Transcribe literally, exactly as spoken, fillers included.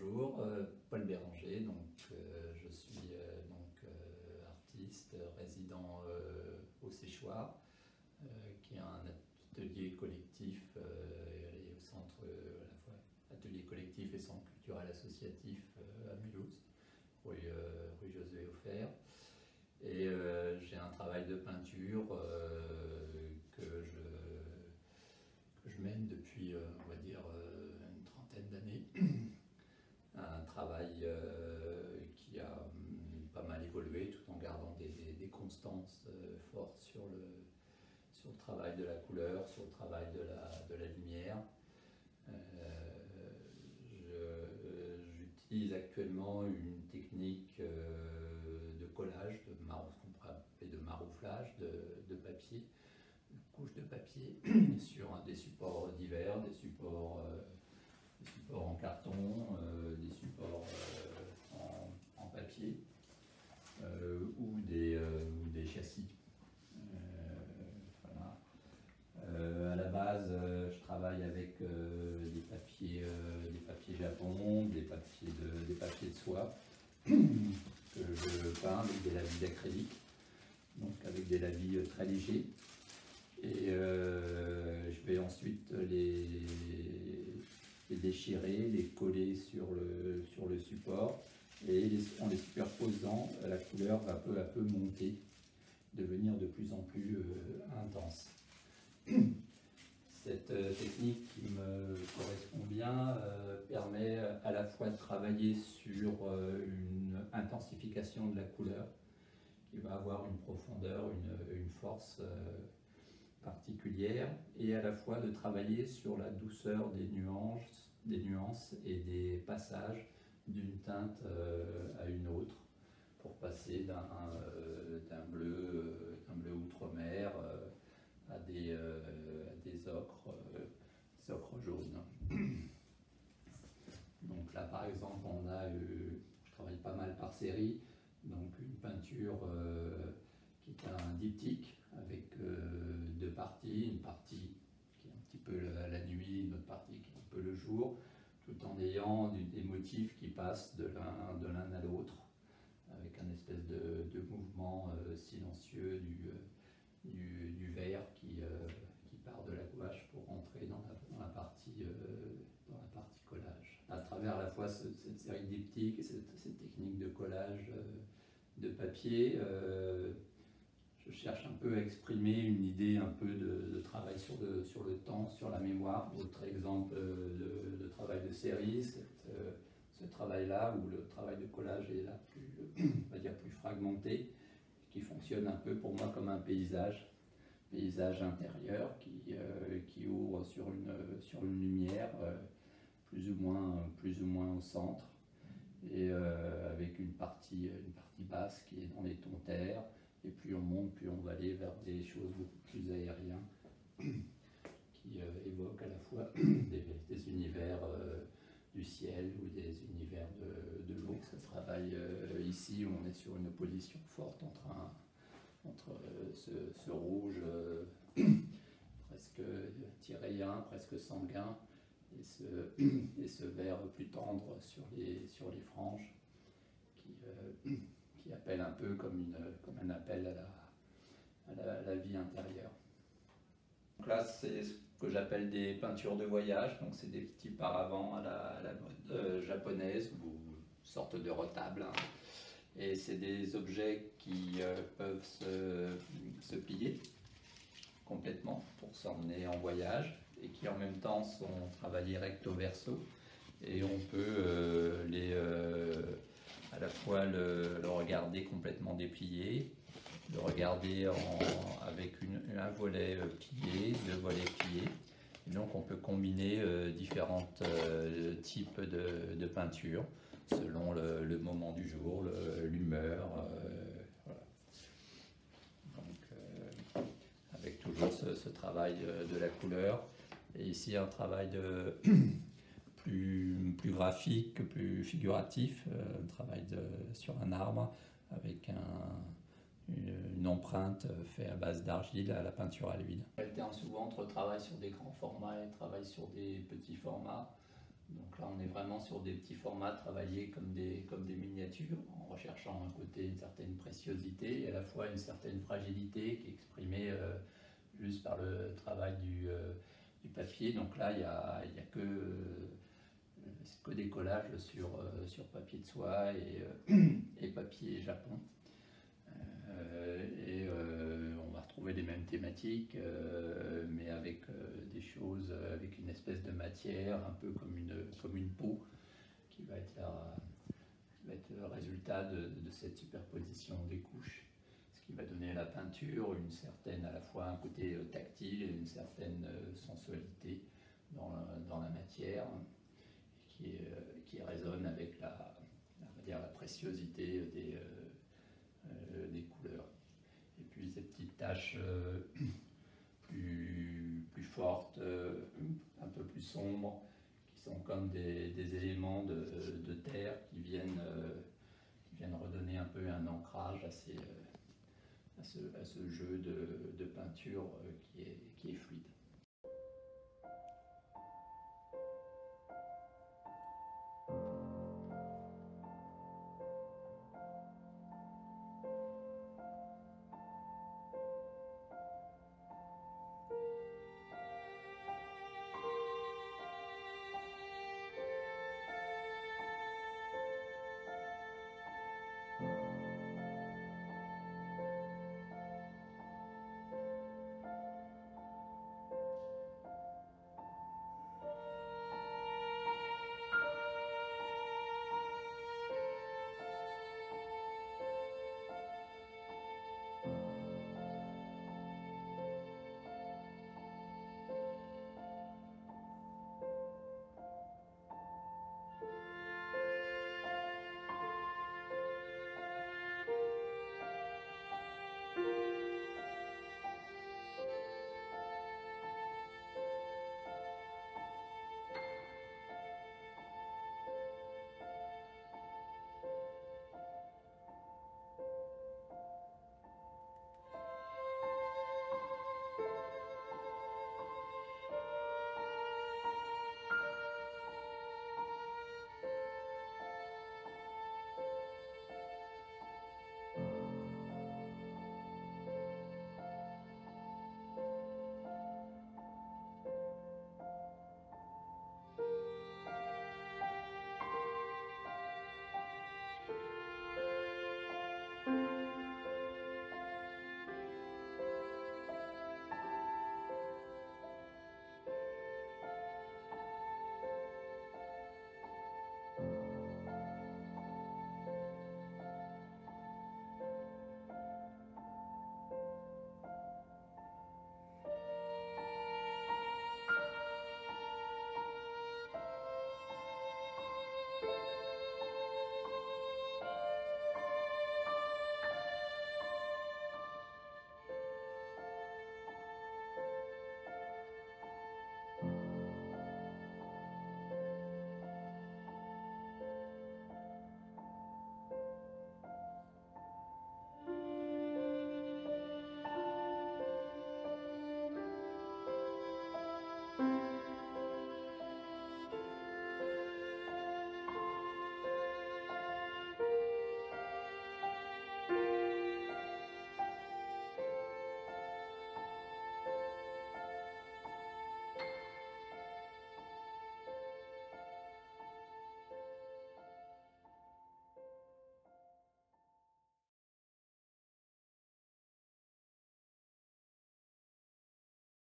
Bonjour, euh, Paul Béranger, donc, euh, je suis euh, donc, euh, artiste résident euh, au Séchoir, euh, qui est un atelier collectif euh, et au centre, euh, à la fois atelier collectif et centre culturel associatif euh, à Mulhouse, rue, euh, rue Josué Offert. Et euh, j'ai un travail de peinture euh, que, je, que je mène depuis, euh, on va dire, euh, une trentaine d'années. Un travail euh, qui a hum, pas mal évolué, tout en gardant des, des, des constances euh, fortes sur le, sur le travail de la couleur, sur le travail de la, de la lumière. Euh, J'utilise euh, actuellement une technique euh, de collage, de, mar de marouflage de, de papier, une couche de papier sur hein, des supports divers, des supports... Euh, des supports en carton, euh, des supports euh, en, en papier euh, ou, des, euh, ou des châssis. Euh, voilà. euh, à la base, euh, je travaille avec euh, des, papiers, euh, des papiers japon, des papiers de, des papiers de soie que je peins avec des lavis d'acrylique, donc avec des lavis très légers. Et euh, je vais ensuite les... les déchirer, les coller sur le, sur le support, et les, en les superposant, la couleur va peu à peu monter, devenir de plus en plus euh, intense. Cette euh, technique qui me correspond bien euh, permet à la fois de travailler sur euh, une intensification de la couleur, qui va avoir une profondeur, une, une force euh, particulière, et à la fois de travailler sur la douceur des nuances, des nuances et des passages d'une teinte euh, à une autre, pour passer d'un euh, bleu, d'un bleu outre-mer euh, à, euh, à des ocres, euh, des ocres jaunes. Donc là par exemple on a, euh, je travaille pas mal par série, donc une peinture euh, qui est un diptyque avec euh, deux parties, une partie qui est un petit peu la, la nuit, une autre partie qui est un peu le jour, tout en ayant du, des motifs qui passent de l'un à l'autre, avec un espèce de, de mouvement euh, silencieux du, du, du vert qui, euh, qui part de la gouache pour entrer dans la, dans la, partie, euh, dans la partie collage. À travers à la fois ce, cette série de diptyques et cette, cette technique de collage euh, de papier, euh, je cherche un peu à exprimer une idée un peu de, de travail sur le, sur le temps, sur la mémoire. Autre exemple de, de travail de série, cette, ce travail-là, où le travail de collage est là plus, on va dire plus fragmenté, qui fonctionne un peu pour moi comme un paysage, paysage intérieur qui, euh, qui ouvre sur une, sur une lumière, euh, plus, ou moins, plus ou moins au centre, et euh, avec une partie, une partie basse qui est dans les tons terres. Et plus on monte, plus on va aller vers des choses beaucoup plus aériennes, qui euh, évoquent à la fois des, des univers euh, du ciel ou des univers de, de l'eau. Ça travaille euh, ici, où on est sur une opposition forte entre, un, entre euh, ce, ce rouge euh, presque tyrélien, presque sanguin, et ce, et ce vert plus tendre sur les, sur les franges, qui... Euh, qui appelle un peu comme, une, comme un appel à la, à la, à la vie intérieure. Donc là, c'est ce que j'appelle des peintures de voyage, donc c'est des petits paravents à la, à la mode euh, japonaise, ou sorte de retable, hein. Et c'est des objets qui euh, peuvent se, se plier complètement pour s'emmener en voyage, et qui en même temps sont travaillés recto verso, et on peut euh, les... Euh, à la fois le, le regarder complètement déplié, le regarder en, avec une, un volet plié, deux volets pliés. Et donc on peut combiner euh, différents euh, types de, de peintures selon le, le moment du jour, l'humeur, euh, voilà. Donc euh, avec toujours ce, ce travail de la couleur, et ici un travail de... Plus, plus graphique, plus figuratif, euh, un travail de, sur un arbre avec un, une, une empreinte faite à base d'argile à la peinture à l'huile. J'alterne souvent entre travail sur des grands formats et travail sur des petits formats. Donc là, on est vraiment sur des petits formats travaillés comme des, comme des miniatures, en recherchant d'un côté une certaine préciosité et à la fois une certaine fragilité qui est exprimée euh, juste par le travail du, euh, du papier. Donc là, il n'y a, y a que, euh, que des collages sur, euh, sur papier de soie et, euh, et papier japon. Euh, et euh, on va retrouver les mêmes thématiques, euh, mais avec euh, des choses, avec une espèce de matière, un peu comme une, comme une peau, qui va être, la, qui va être le résultat de, de cette superposition des couches, ce qui va donner à la peinture une certaine, à la fois un côté tactile et une certaine sensualité dans la, dans la matière, qui, est, qui résonne avec la, on va dire, la préciosité des... Euh, Euh, des couleurs. Et puis ces petites taches euh, plus, plus fortes, euh, un peu plus sombres, qui sont comme des, des éléments de, de terre qui viennent, euh, qui viennent redonner un peu un ancrage à, ces, euh, à, ce, à ce jeu de, de peinture euh, qui est, qui est fluide.